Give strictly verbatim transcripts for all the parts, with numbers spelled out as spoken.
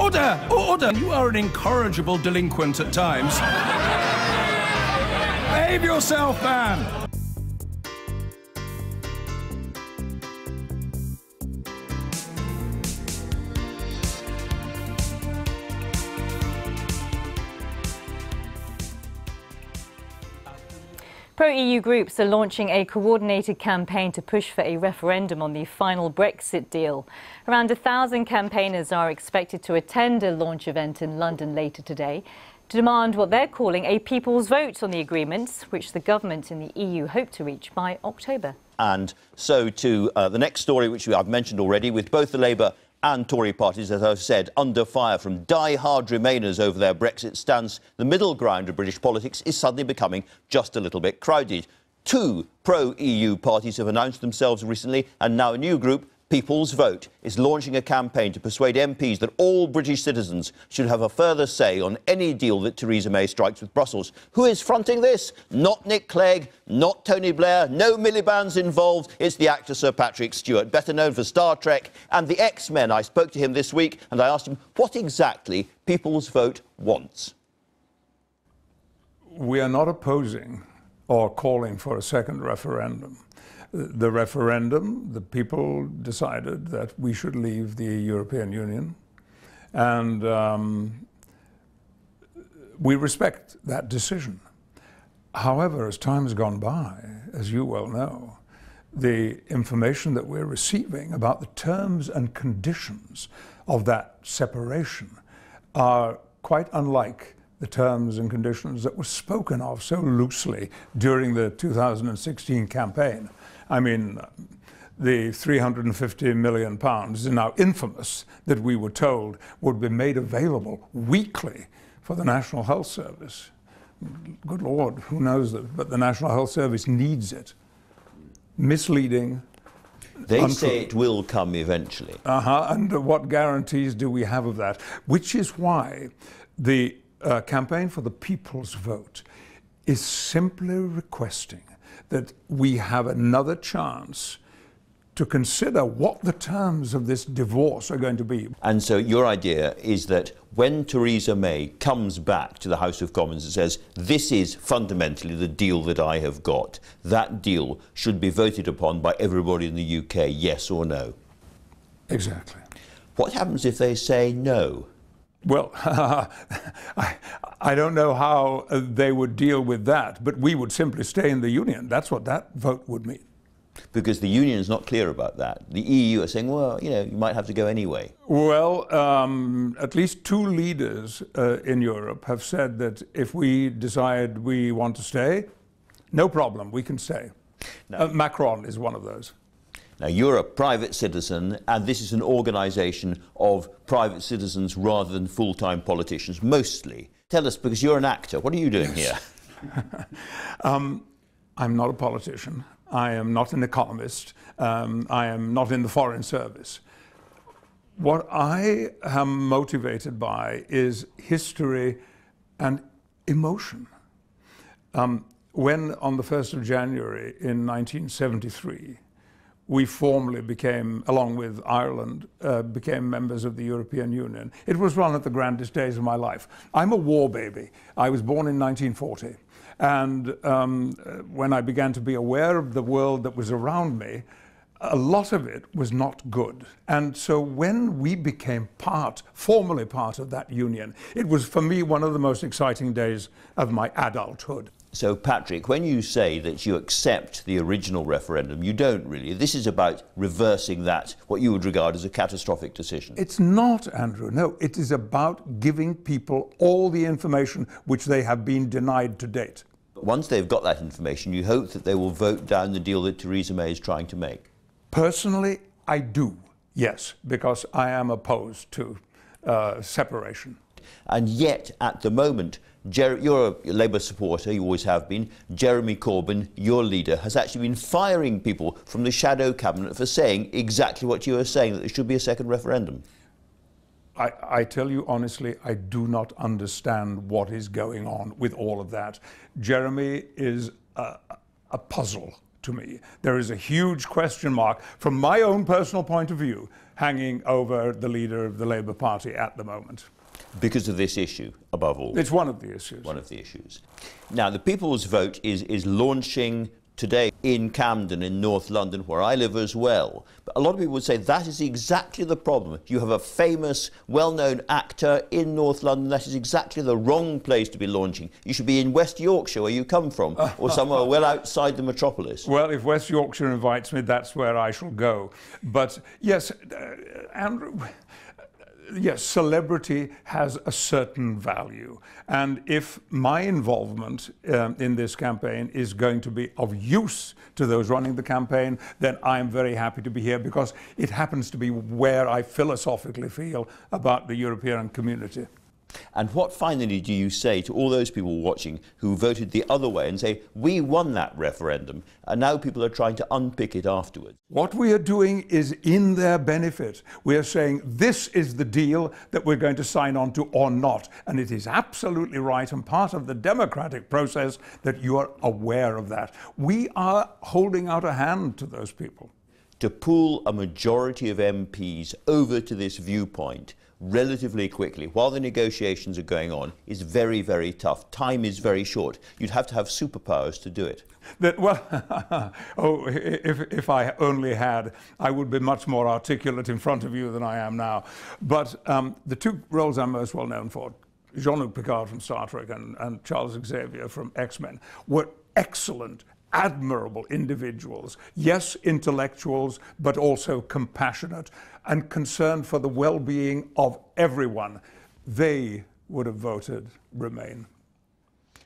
Order! Order! You are an incorrigible delinquent at times. Behave yourself, man! Pro-E U groups are launching a coordinated campaign to push for a referendum on the final Brexit deal. Around a thousand campaigners are expected to attend a launch event in London later today to demand what they're calling a People's Vote on the agreements, which the government in the E U hope to reach by October. And so to uh, the next story, which I've mentioned already, with both the Labour and Tory parties, as I've said, under fire from die-hard Remainers over their Brexit stance, the middle ground of British politics is suddenly becoming just a little bit crowded. Two pro-E U parties have announced themselves recently, and now a new group, People's Vote, is launching a campaign to persuade M Ps that all British citizens should have a further say on any deal that Theresa May strikes with Brussels. Who is fronting this? Not Nick Clegg, not Tony Blair, no Miliband's involved. It's the actor Sir Patrick Stewart, better known for Star Trek and the X-Men. I spoke to him this week and I asked him what exactly People's Vote wants. We are not opposing or calling for a second referendum. The referendum, the people decided that we should leave the European Union, and um, we respect that decision. However, as time has gone by, as you well know, the information that we're receiving about the terms and conditions of that separation are quite unlike the terms and conditions that were spoken of so loosely during the two thousand sixteen campaign. I mean, the three hundred and fifty million pounds is now infamous that we were told would be made available weekly for the National Health Service. Good Lord, who knows that? But the National Health Service needs it. Misleading. They untrue. Say it will come eventually. Uh-huh, and what guarantees do we have of that? Which is why the uh, campaign for the People's Vote is simply requesting that we have another chance to consider what the terms of this divorce are going to be. And so your idea is that when Theresa May comes back to the House of Commons and says, this is fundamentally the deal that I have got, that deal should be voted upon by everybody in the U K, yes or no? Exactly. What happens if they say no? Well, I, I don't know how they would deal with that, but we would simply stay in the Union. That's what that vote would mean. Because the Union is not clear about that. The E U are saying, well, you know, you might have to go anyway. Well, um, at least two leaders uh, in Europe have said that if we decide we want to stay, no problem, we can stay. No. Uh, Macron is one of those. Now, you're a private citizen, and this is an organisation of private citizens rather than full-time politicians, mostly. Tell us, because you're an actor, what are you doing yes. here? um, I'm not a politician. I am not an economist. Um, I am not in the Foreign Service. What I am motivated by is history and emotion. Um, when, on the first of January in nineteen seventy-three, we formally became, along with Ireland, uh, became members of the European Union. It was one of the grandest days of my life. I'm a war baby. I was born in nineteen forty. And um, when I began to be aware of the world that was around me, a lot of it was not good. And so when we became part, formally part of that union, it was for me one of the most exciting days of my adulthood. So, Patrick, when you say that you accept the original referendum, you don't really. This is about reversing that, what you would regard as a catastrophic decision. It's not, Andrew. No, it is about giving people all the information which they have been denied to date. But once they've got that information, you hope that they will vote down the deal that Theresa May is trying to make. Personally, I do, yes, because I am opposed to uh, separation. And yet, at the moment, Jer you're a Labour supporter, you always have been. Jeremy Corbyn, your leader, has actually been firing people from the shadow cabinet for saying exactly what you are saying, that there should be a second referendum. I, I tell you honestly, I do not understand what is going on with all of that. Jeremy is a, a puzzle to me. There is a huge question mark, from my own personal point of view, hanging over the leader of the Labour Party at the moment. Because of this issue, above all. It's one of the issues. One of the issues. Now, the People's Vote is, is launching today in Camden, in North London, where I live as well. But a lot of people would say that is exactly the problem. You have a famous, well-known actor in North London. That is exactly the wrong place to be launching. You should be in West Yorkshire, where you come from, or somewhere well outside the metropolis. Well, if West Yorkshire invites me, that's where I shall go. But, yes, uh, Andrew... Yes, celebrity has a certain value, and if my involvement um, in this campaign is going to be of use to those running the campaign, then I'm very happy to be here, because it happens to be where I philosophically feel about the European community. And what finally do you say to all those people watching who voted the other way and say, we won that referendum, and now people are trying to unpick it afterwards? What we are doing is in their benefit. We are saying this is the deal that we're going to sign on to or not. And it is absolutely right and part of the democratic process that you are aware of that. We are holding out a hand to those people. To pull a majority of M Ps over to this viewpoint relatively quickly, while the negotiations are going on, is very, very tough. Time is very short. You'd have to have superpowers to do it. That, well, oh, if, if I only had, I would be much more articulate in front of you than I am now. But um, the two roles I'm most well known for, Jean-Luc Picard from Star Trek and, and Charles Xavier from X-Men, were excellent, admirable individuals. Yes, intellectuals, but also compassionate and concerned for the well-being of everyone. They would have voted Remain.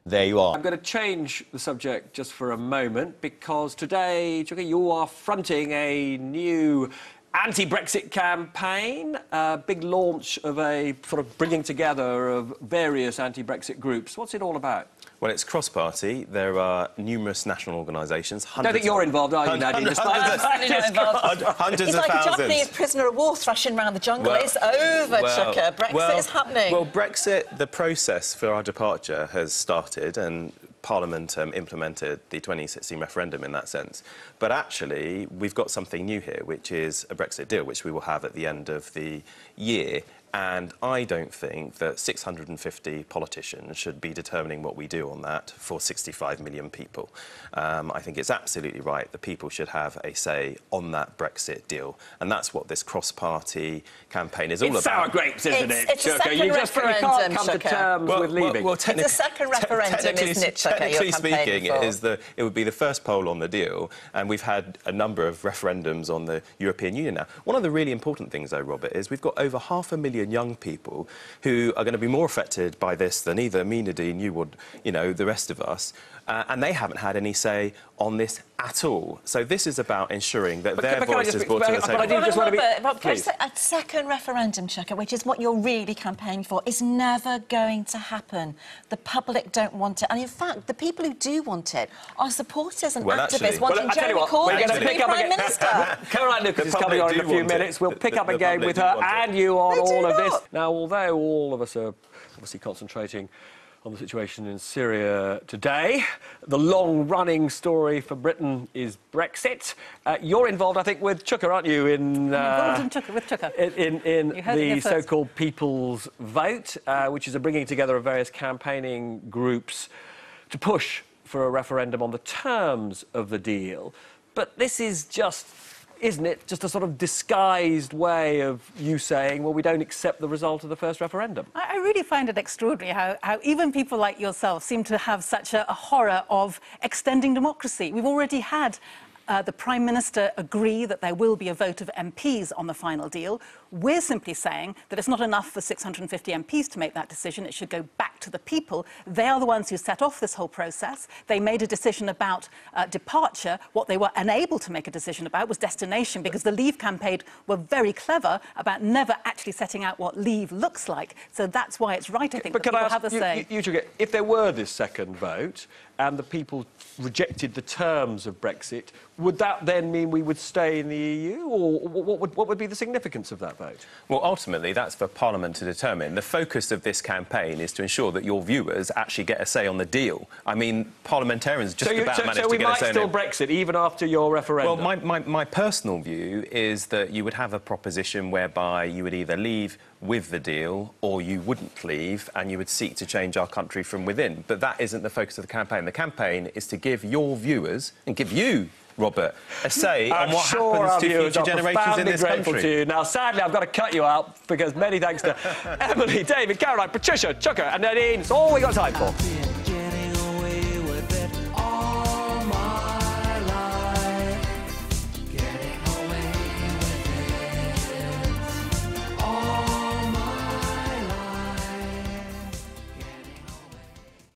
There you are. I'm going to change the subject just for a moment, because today, Chuka, you are fronting a new anti-Brexit campaign, a big launch of a sort of bringing together of various anti-Brexit groups. What's it all about? Well, it's cross-party. There are numerous national organisations. I don't think you're involved, are you, Nadine? Hundreds, hundreds of thousands. It's like Joffrey is prisoner of war thrashing around the jungle. Well, it's over, well, Chuka. Brexit well, is happening. Well, Brexit, the process for our departure has started, and Parliament um, implemented the twenty sixteen referendum in that sense. But actually, we've got something new here, which is a Brexit deal, which we will have at the end of the year. And I don't think that six hundred and fifty politicians should be determining what we do on that for sixty-five million people. Um, I think it's absolutely right that people should have a say on that Brexit deal. And that's what this cross-party campaign is all about. It's sour grapes, isn't it, Chuka? You just can't come to terms with leaving. Well, it's a second referendum, isn't it, Chuka? Technically speaking, it is the, it would be the first poll on the deal. And we've had a number of referendums on the European Union now. One of the really important things, though, Robert, is we've got over half a million young people who are going to be more affected by this than either me, Nadine, you would, you know, the rest of us. Uh, and they haven't had any say on this at all. So this is about ensuring that but their voice is brought to the table. But I do just want to be... A second referendum, Chuka, which is what you're really campaigning for, is never going to happen. The public don't want it. And, in fact, the people who do want it are supporters and well, activists actually, wanting well, Jeremy Corbyn to be Prime Minister. Caroline Lucas is coming on in a few minutes. We'll pick the, up again with her and you on all of this. Now, although all of us are obviously concentrating on the situation in Syria today, the long-running story for Britain is Brexit. Uh, you're involved, I think, with Chuka, aren't you? In, uh, I'm involved in Chuka, with Chuka. In, in, in the so-called People's Vote, uh, which is a bringing together of various campaigning groups to push for a referendum on the terms of the deal. But this is just, isn't it, just a sort of disguised way of you saying, well, we don't accept the result of the first referendum? I, I really find it extraordinary how, how even people like yourself seem to have such a, a horror of extending democracy. We've already had uh, the Prime Minister agree that there will be a vote of M Ps on the final deal. We're simply saying that it's not enough for six hundred and fifty M Ps to make that decision. It should go back to the people. They are the ones who set off this whole process. They made a decision about uh, departure. What they were unable to make a decision about was destination, because the Leave campaign were very clever about never actually setting out what leave looks like. So that's why it's right, I think, but that people ask, have a say. You, you, you, if there were this second vote and the people rejected the terms of Brexit, would that then mean we would stay in the E U? Or what would, what would be the significance of that? that vote? Well, ultimately, that's for Parliament to determine. The focus of this campaign is to ensure that your viewers actually get a say on the deal. I mean, parliamentarians just so you, about so, managed so to get a say on it. So we might still Brexit, even after your referendum? Well, my, my, my personal view is that you would have a proposition whereby you would either leave with the deal or you wouldn't leave and you would seek to change our country from within. But that isn't the focus of the campaign. The campaign is to give your viewers and give you, Robert, a say I'm on what sure happens to future generations in this country. To you. Now, sadly, I've got to cut you out because many thanks to Emily, David, Caroline, Patricia, Chuka and Nadine. It's all we got time for.